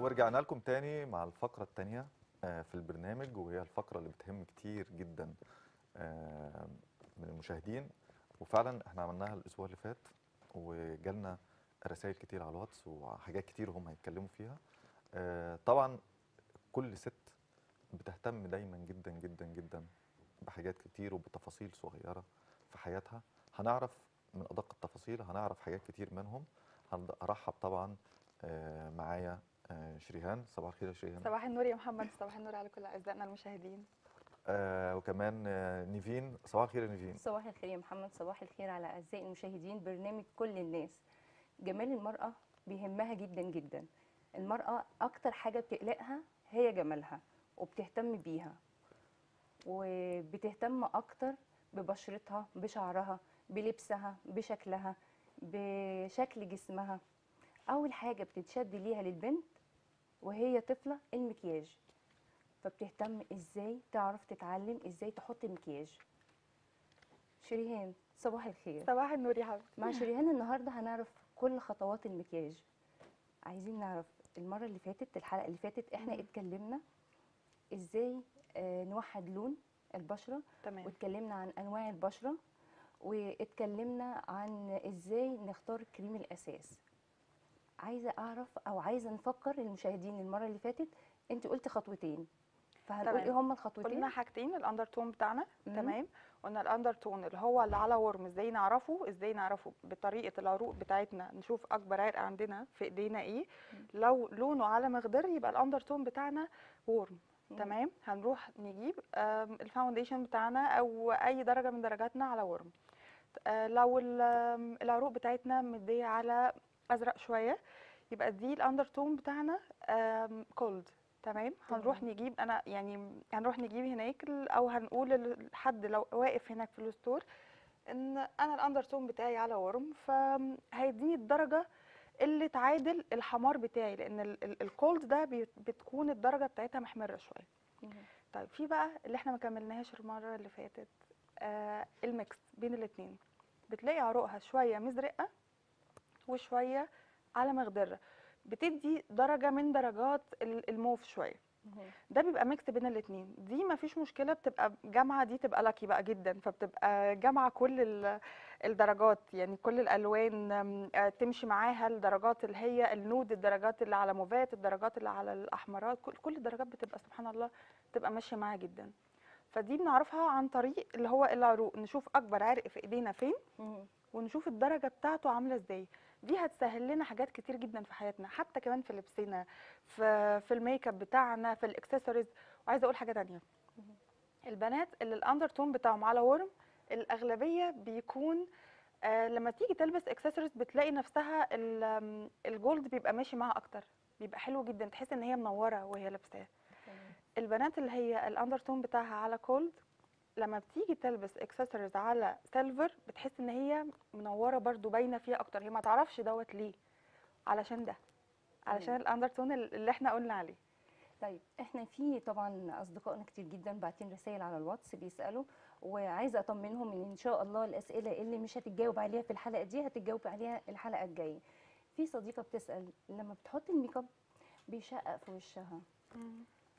ورجعنا لكم تاني مع الفقرة التانية في البرنامج، وهي الفقرة اللي بتهم كتير جدا من المشاهدين، وفعلا احنا عملناها الاسبوع اللي فات وجالنا رسائل كتير على الواتس وحاجات كتير هم هيتكلموا فيها. طبعا كل ست بتهتم دايما جدا جدا جدا بحاجات كتير وبتفاصيل صغيرة في حياتها. هنعرف من أدق التفاصيل، هنعرف حاجات كتير منهم. هرحب طبعا معايا شريهان. صباح الخير يا شريهان. صباح النور يا محمد، صباح النور على كل أعزائنا المشاهدين. وكمان نيفين. صباح الخير يا نيفين. صباح الخير يا محمد، صباح الخير على أعزائي المشاهدين. برنامج كل الناس، جمال المرأة بيهمها جدا جدا. المرأة أكتر حاجة بتقلقها هي جمالها، وبتهتم بيها، وبتهتم أكتر ببشرتها، بشعرها، بلبسها، بشكلها، بشكل جسمها. أول حاجة بتتشد ليها للبنت وهي طفلة المكياج، فبتهتم إزاي تعرف تتعلم إزاي تحط مكياج. شريهان صباح الخير. صباح النور يا حبيبتي. مع شريهان النهاردة هنعرف كل خطوات المكياج. عايزين نعرف، المرة اللي فاتت، الحلقة اللي فاتت، احنا اتكلمنا إزاي نوحد لون البشرة، تمام. واتكلمنا عن أنواع البشرة، واتكلمنا عن إزاي نختار كريم الأساس. عايزه اعرف او عايزه نفكر المشاهدين، المره اللي فاتت انت قلت خطوتين، فهنقول ايه هما الخطوتين؟ قلنا حاجتين، الاندر تون بتاعنا، تمام. قلنا الاندر تون اللي هو اللي على ورم، ازاي نعرفه؟ بطريقه العروق بتاعتنا، نشوف اكبر عرق عندنا في ايدينا ايه. لو لونه على مخضر يبقى الاندر تون بتاعنا ورم، تمام. هنروح نجيب الفاونديشن بتاعنا او اي درجه من درجاتنا على ورم. لو العروق بتاعتنا مديه على ازرق شويه يبقى دي الاندر تون بتاعنا كولد، تمام. هنروح نجيب، انا يعني هنروح نجيب هناك، او هنقول لحد لو واقف هناك في الستور ان انا الاندر تون بتاعي على ورم، فهيديني الدرجه اللي تعادل الحمار بتاعي، لان الكولد ده بتكون الدرجه بتاعتها محمره شويه. طيب، في بقى اللي احنا ما كملناهاش المره اللي فاتت، الميكس بين الاثنين. بتلاقي عروقها شويه مزرقه وشويه على مخضره، بتدي درجه من درجات الموف شويه. ده بيبقى ميكس بين الاثنين، دي مفيش مشكله، بتبقى جامعه، دي تبقى لاكي بقى جدا، فبتبقى جامعه كل الدرجات، يعني كل الالوان تمشي معاها، الدرجات اللي هي النود، الدرجات اللي على موفات، الدرجات اللي على الاحمرات، كل الدرجات بتبقى سبحان الله بتبقى ماشيه معاها جدا. فدي بنعرفها عن طريق اللي هو العروق، نشوف اكبر عرق في ايدينا فين ونشوف الدرجه بتاعته عامله ازاي. دي هتسهل لنا حاجات كتير جدا في حياتنا، حتى كمان في لبسنا، في الميك اب بتاعنا، في الاكسسوارز. وعايزه اقول حاجه ثانيه، البنات اللي الاندر تون بتاعهم على ورم الاغلبيه بيكون لما تيجي تلبس اكسسوارز بتلاقي نفسها الجولد بيبقى ماشي معاها اكتر، بيبقى حلو جدا، تحس ان هي منوره وهي لابساه. البنات اللي هي الاندر تون بتاعها على كولد لما بتيجي تلبس اكسسوارز على سيلفر بتحس ان هي منوره برده، باينه فيها اكتر، هي ما تعرفش دوت ليه، علشان ده، علشان الاندر تون اللي احنا قلنا عليه. طيب، احنا في طبعا اصدقائنا كتير جدا باعتين رسائل على الواتس بيسالوا، وعايزه اطمنهم ان شاء الله الاسئله اللي مش هتتجاوب عليها في الحلقه دي هتتجاوب عليها الحلقه الجايه. في صديقه بتسال، لما بتحط الميك اب بيشقق في وشها،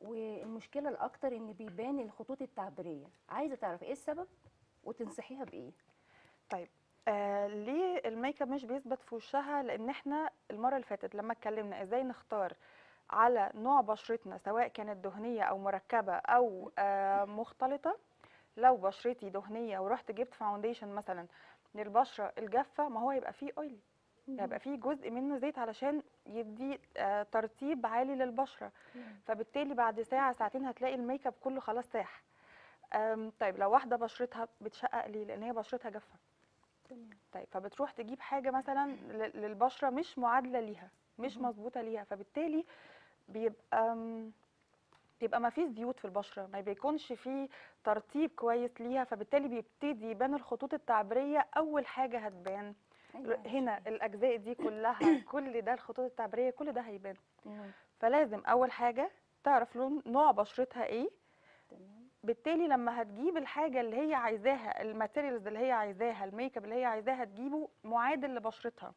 والمشكله الاكتر ان بيبان الخطوط التعبيريه، عايزه تعرف ايه السبب وتنصحيها بايه؟ طيب، ليه الميك اب مش بيثبت في وشها؟ لان احنا المره اللي فاتت لما اتكلمنا ازاي نختار على نوع بشرتنا، سواء كانت دهنيه او مركبه او مختلطه. لو بشرتي دهنيه ورحت جبت فاونديشن مثلا للبشره الجافه، ما هو يبقى فيه اويلي، يبقى فيه جزء منه زيت علشان يدي ترطيب عالي للبشره، فبالتالي بعد ساعه ساعتين هتلاقي الميك اب كله خلاص ساح. طيب، لو واحده بشرتها بتشقق ليه؟ لان هي بشرتها جافه، تمام. طيب، فبتروح تجيب حاجه مثلا للبشره مش معادله ليها، مش مظبوطه ليها، فبالتالي بيبقى ما فيش زيوت في البشره، ما بيكونش فيه ترطيب كويس ليها، فبالتالي بيبتدي يبان الخطوط التعبيريه. اول حاجه هتبان هنا الاجزاء دي كلها، كل ده الخطوط التعبيريه كل ده هيبان. فلازم اول حاجه تعرف لون، نوع بشرتها ايه، بالتالي لما هتجيب الحاجه اللي هي عايزاها، الماتيريالز اللي هي عايزاها، الميك اب اللي هي عايزاها، تجيبه معادل لبشرتها.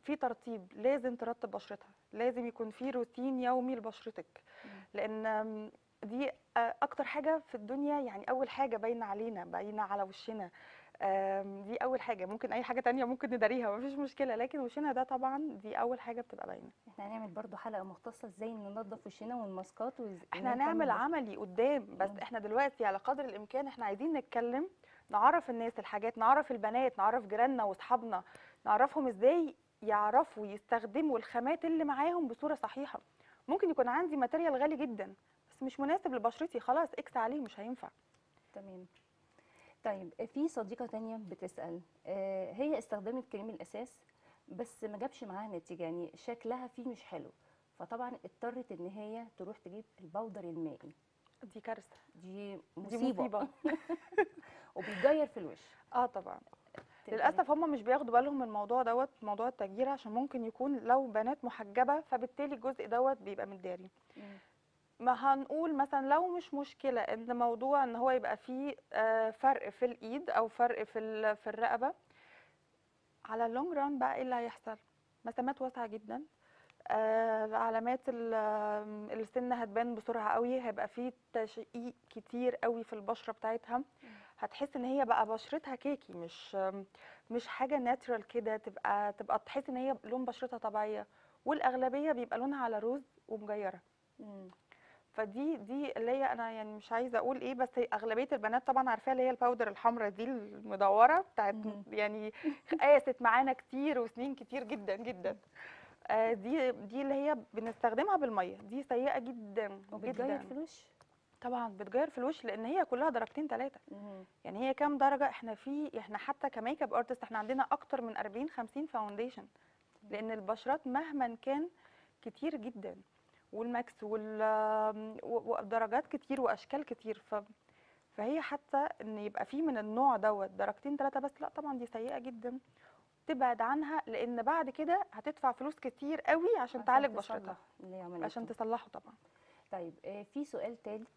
في ترتيب، لازم ترتب بشرتها، لازم يكون في روتين يومي لبشرتك، لان دي اكتر حاجه في الدنيا، يعني اول حاجه باينه علينا، باينه على وشنا، دي اول حاجه. ممكن اي حاجه تانية ممكن نداريها مفيش مشكله، لكن وشنا ده طبعا دي اول حاجه بتبقى باينه. احنا هنعمل برضو حلقه مختصه ازاي ننظف وشنا والماسكات، احنا هنعمل عملي قدام، بس احنا دلوقتي على قدر الامكان احنا عايزين نتكلم، نعرف الناس الحاجات، نعرف البنات، نعرف جيراننا واصحابنا، نعرفهم ازاي يعرفوا يستخدموا الخامات اللي معاهم بصوره صحيحه. ممكن يكون عندي ماتيريال غالي جدا بس مش مناسب لبشرتي، خلاص اكس عليه، مش هينفع. تمام. طيب في صديقه تانية بتسال، هي استخدمت كريم الاساس بس ما جابش معاها نتيجه، يعني شكلها فيه مش حلو، فطبعا اضطرت ان هي تروح تجيب البودر المائي. دي كارثه، دي مصيبه وبيتغير في الوش. طبعا للاسف هم مش بياخدوا بالهم من الموضوع دوت، موضوع التغيير، عشان ممكن يكون لو بنات محجبه فبالتالي الجزء دوت بيبقى متداري. ما هنقول مثلا لو مش مشكله ان موضوع ان هو يبقى فيه فرق في الايد او فرق في الرقبه، على اللونج ران بقى ايه اللي هيحصل؟ مسامات واسعه جدا، علامات السن هتبان بسرعه قوي، هيبقى فيه تشقيق كتير قوي في البشره بتاعتها، هتحس ان هي بقى بشرتها كيكي، مش حاجه ناتشرال كده، تبقى تحس ان هي لون بشرتها طبيعيه، والاغلبيه بيبقى لونها على روز ومجيره. فدي اللي هي انا يعني مش عايزه اقول ايه، بس اغلبيه البنات طبعا عارفاها، اللي هي الباودر الحمراء دي المدوره بتاعت يعني قاست معانا كتير وسنين كتير جدا جدا. دي اللي هي بنستخدمها بالميه، دي سيئه جدا وبتغير في الوش. طبعا بتغير في الوش لان هي كلها درجتين ثلاثه، يعني هي كام درجه؟ احنا حتى كميك اب ارتست احنا عندنا اكتر من 40-50 فاونديشن، لان البشرات مهما كان كتير جدا، والماكس ودرجات كتير واشكال كتير، فهي حتى ان يبقى في من النوع دوت درجتين ثلاثه بس، لا طبعا دي سيئه جدا، تبعد عنها، لان بعد كده هتدفع فلوس كتير قوي عشان تعالج بشرتها، عشان تصلحه طبعا. طيب في سؤال ثالث،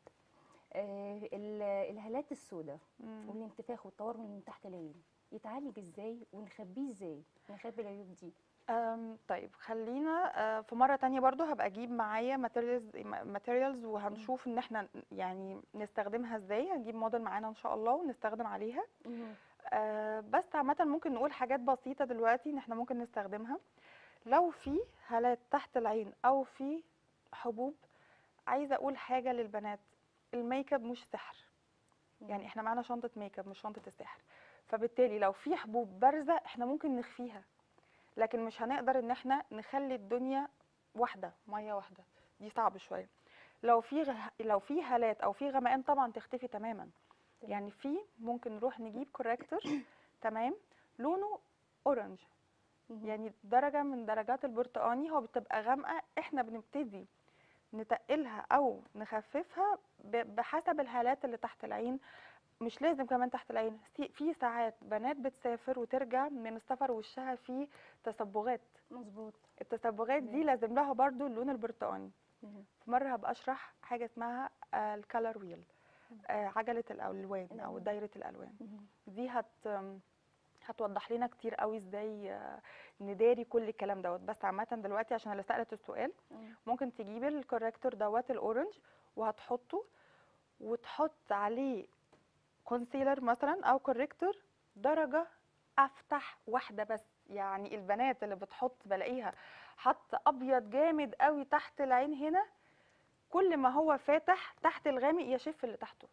الهالات السوداء والانتفاخ والتورم من تحت العين يتعالج ازاي، ونخبيه ازاي، نخبي العيوب دي؟ طيب خلينا في مره تانية برضو هبقى اجيب معايا ماتيريالز وهنشوف ان احنا يعني نستخدمها ازاي، هنجيب موديل معانا ان شاء الله ونستخدم عليها. بس عامه ممكن نقول حاجات بسيطه دلوقتي ان احنا ممكن نستخدمها لو في هالات تحت العين او في حبوب. عايزه اقول حاجه للبنات، الميك اب مش سحر، يعني احنا معانا شنطه ميك اب مش شنطه السحر، فبالتالي لو في حبوب بارزه احنا ممكن نخفيها، لكن مش هنقدر ان احنا نخلي الدنيا واحده ميه واحده، دي صعب شويه. لو في هالات او في غمقان طبعا تختفي تماما، يعني في ممكن نروح نجيب كوركتور تمام لونه اورنج، يعني درجه من درجات البرتقاني، هو بتبقى غامقه، احنا بنبتدي نتقلها او نخففها بحسب الهالات اللي تحت العين، مش لازم كمان تحت العين. في ساعات بنات بتسافر وترجع من السفر وشها فيه تصبغات، مظبوط، التصبغات دي لازم لها برضو اللون البرتقاني. في مره هبقى اشرح حاجه اسمها الكالر ويل، عجله الالوان او دايره الالوان، دي هتوضح لنا كتير قوي ازاي نداري كل الكلام دوت. بس عامه دلوقتي عشان اللي سالت السؤال، ممكن تجيبي الكوركتور دوت الاورنج وهتحطه، وتحط عليه كونسيلر مثلا او كوركتور درجه افتح واحده بس، يعني البنات اللي بتحط بلاقيها حط ابيض جامد قوي تحت العين هنا، كل ما هو فاتح تحت الغامق يشف اللي تحته.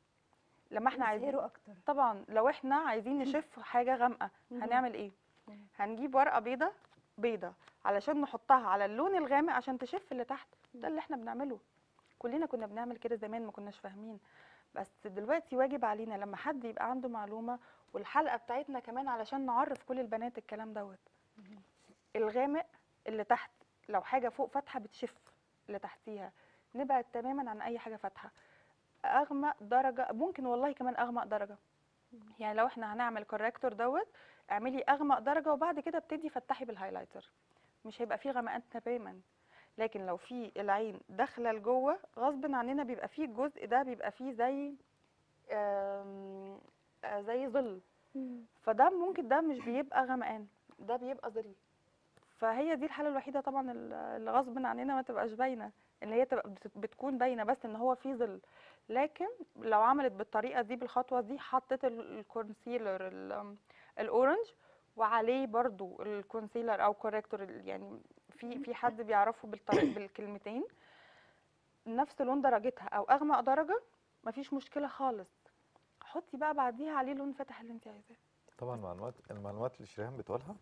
لما احنا عايزين اكتر طبعا، لو احنا عايزين نشف حاجه غامقه هنعمل ايه؟ هنجيب ورقه بيضه علشان نحطها على اللون الغامق عشان تشف اللي تحت. ده اللي احنا بنعمله، كلنا كنا بنعمل كده زمان، ما كناش فاهمين، بس دلوقتي واجب علينا لما حد يبقى عنده معلومه، والحلقه بتاعتنا كمان علشان نعرف كل البنات الكلام دوت. الغامق اللي تحت، لو حاجه فوق فاتحه بتشف اللي تحتيها، نبعد تماما عن اي حاجه فاتحه. اغمق درجه، ممكن والله كمان اغمق درجه، يعني لو احنا هنعمل كوركتور دوت اعملي اغمق درجه، وبعد كده ابتدي فتحي بالهايلايتر، مش هيبقى فيه غمقان تماما. لكن لو في العين داخله لجوه غصب عننا، بيبقى فيه الجزء ده بيبقى فيه زي ظل، فده ممكن ده مش بيبقى غمقان، ده بيبقى ظل، فهي دي الحاله الوحيده طبعا اللي غصب عننا ما تبقاش باينه، اللي هي تبقى بتكون باينه بس ان هو في ظل. لكن لو عملت بالطريقه دي بالخطوه دي، حطت الكونسيلر الاورنج وعليه برضو الكونسيلر او كوريكتور، يعني في حد بيعرفه بالكلمتين، نفس لون درجتها او اغمق درجه، مفيش مشكله خالص. حطي بقى بعديها عليه لون فاتح اللي انت عايزاه. طبعا المعلومات اللي شريهان بتقولها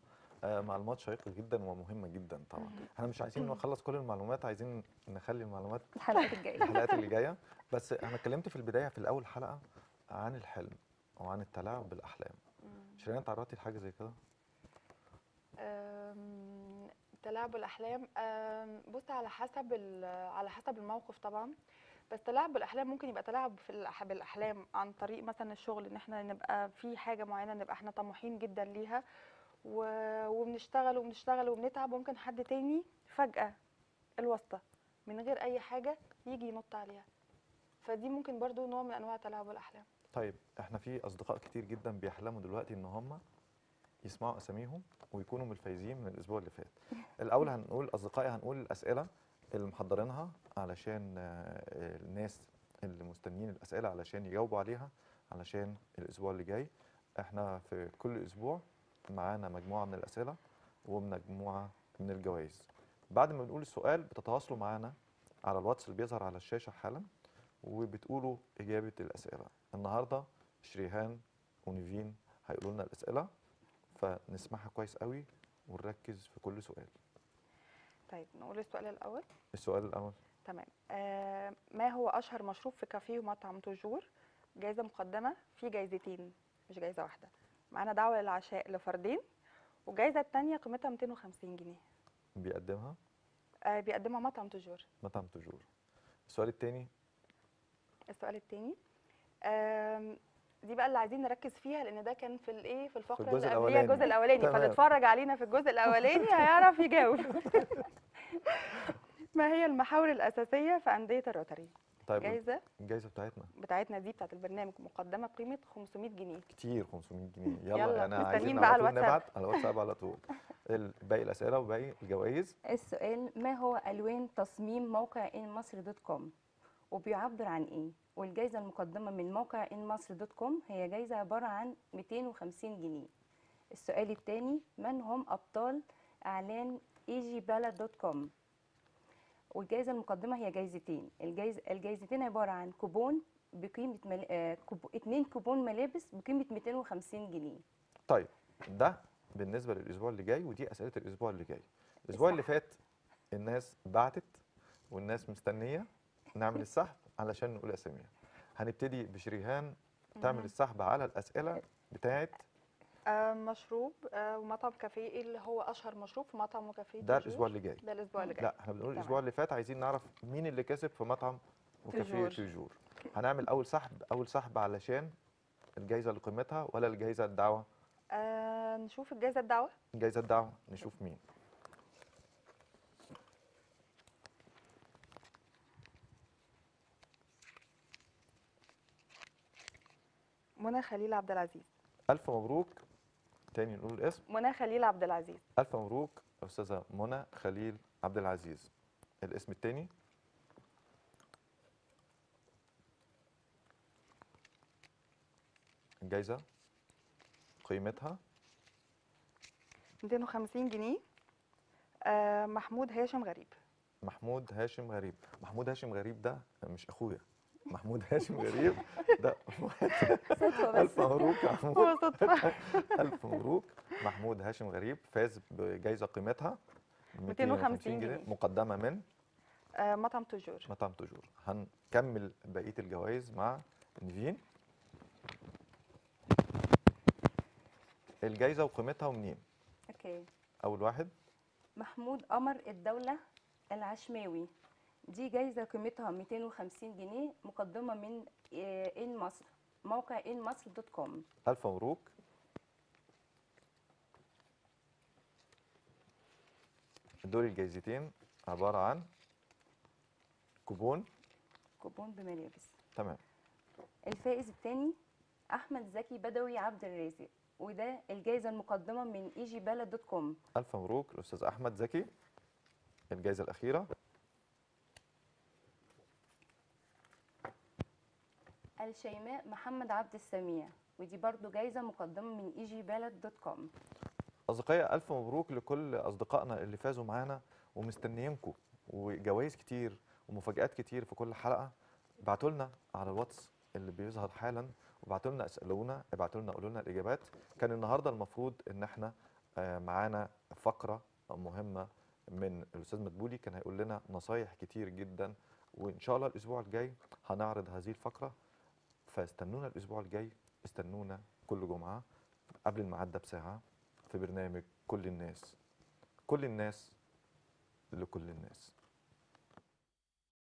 معلومات شيقه جدا ومهمه جدا. طبعا احنا مش عايزين نخلص كل المعلومات، عايزين نخلي المعلومات الحلقات اللي جايه. بس انا اتكلمت في البدايه في الاول حلقه عن الحلم وعن التلاعب بالاحلام. شريهان تعرضتي لحاجه زي كده؟ تلاعب الاحلام، بص على حسب الموقف طبعا. بس تلاعب بالاحلام ممكن يبقى تلاعب بالاحلام عن طريق مثلا الشغل، ان احنا نبقى في حاجه معينه نبقى احنا طموحين جدا ليها وبنشتغل وبنتعب، وممكن حد تاني فجأة الواسطة من غير أي حاجة يجي ينط عليها. فدي ممكن برضو نوع من أنواع تلاعب الأحلام. طيب احنا في أصدقاء كتير جدا بيحلموا دلوقتي إن هم يسمعوا أساميهم ويكونوا من الفايزين من الأسبوع اللي فات. الأول هنقول أصدقائي، هنقول الأسئلة اللي محضرينها علشان الناس اللي مستنيين الأسئلة علشان يجاوبوا عليها، علشان الأسبوع اللي جاي احنا في كل أسبوع معانا مجموعة من الأسئلة ومجموعة من الجوائز. بعد ما بنقول السؤال بتتواصلوا معانا على الواتس اللي بيظهر على الشاشة حالا، وبتقولوا إجابة الأسئلة. النهاردة شريهان ونيفين هيقولوا لنا الأسئلة، فنسمعها كويس قوي ونركز في كل سؤال. طيب نقول السؤال الأول. تمام. ما هو أشهر مشروب في كافيه ومطعم توجور؟ جايزة مقدمة، في جايزتين مش جايزة واحدة. معانا دعوة للعشاء لفردين، والجائزة الثانية قيمتها 250 جنيه. بيقدمها؟ بيقدمها مطعم توجور. السؤال الثاني؟ دي بقى اللي عايزين نركز فيها، لأن ده كان في الايه، في الفقرة اللي قبليها الجزء الأولاني، فاللي اتفرج علينا في الجزء الأولاني هيعرف يجاوب. ما هي المحاور الأساسية في أندية الروتاري؟ طيب الجائزة بتاعتنا دي بتاعت البرنامج مقدمة بقيمة 500 جنيه. كتير 500 جنيه. يلا انا عايزين نبعت على الواتساب على طول. باقي الأسئلة وباقي الجوائز. السؤال: ما هو ألوان تصميم موقع إي مصر .com وبيعبر عن إيه؟ والجائزة المقدمة من موقع إي مصر .com هي جائزة عبارة عن 250 جنيه. السؤال الثاني: من هم أبطال إعلان إيجيبالا .com؟ والجائزة المقدمة هي جائزتين. الجائزتين عبارة عن كوبون بقيمة 2 كوبون ملابس بقيمة 250 جنيه. طيب ده بالنسبة للأسبوع اللي جاي، ودي أسئلة الأسبوع اللي جاي. الأسبوع اللي فات الناس بعتت والناس مستنية نعمل السحب علشان نقول أساميها. هنبتدي بشريهان تعمل السحب على الأسئلة بتاعت مشروب ومطعم كافيه، اللي هو اشهر مشروب في مطعم وكافيه. ده الاسبوع اللي جاي. لا احنا بنقول الاسبوع اللي فات، عايزين نعرف مين اللي كسب في مطعم وكافيه توجور. هنعمل اول سحب علشان الجائزه اللي قيمتها ولا الجائزه الدعوه؟ نشوف الجائزه الدعوه. نشوف مين. منى خليل عبد العزيز. الف مبروك. تاني نقول الاسم. منى خليل عبد العزيز. الف مبروك استاذه منى خليل عبد العزيز. الاسم التاني؟ الجائزه قيمتها 250 جنيه. محمود هاشم غريب. محمود هاشم غريب ده مش اخويا. محمود هاشم غريب ده صدفة. ألف مبروك هو صدفة. ألف مبروك محمود هاشم غريب، فاز بجائزة قيمتها 250 جنيه مقدمة من مطعم توجور. هنكمل بقية الجوائز مع نيفين. الجائزة وقيمتها ومنين؟ اوكي. أول واحد محمود قمر الدوله العشماوي، دي جايزة قيمتها 250 جنيه مقدمة من إي مصر، موقع إي مصر .com. ألف مبروك. دول الجايزتين عبارة عن كوبون بملابس. تمام. الفائز الثاني أحمد زكي بدوي عبد الرازق، وده الجائزه المقدمه من إيجيبالا .com. الف مبروك الاستاذ احمد زكي، الجائزه الاخيره. الشيماء محمد عبد السميع، ودي برضو جائزه مقدمه من إيجيبالا .com. اصدقائي الف مبروك لكل اصدقائنا اللي فازوا معانا ومستنيينكم، وجوائز كتير ومفاجآت كتير في كل حلقه. ابعتوا لنا على الواتس اللي بيظهر حالا، وابعتوا لنا اسالونا، ابعتوا لنا قولوا لنا الاجابات. كان النهارده المفروض ان احنا معانا فقره مهمه من الاستاذ مدبولي، كان هيقول لنا نصايح كتير جدا، وان شاء الله الاسبوع الجاي هنعرض هذه الفقره، فاستنونا الاسبوع الجاي، استنونا كل جمعه قبل الميعاد ده بساعه في برنامج كل الناس، كل الناس لكل الناس.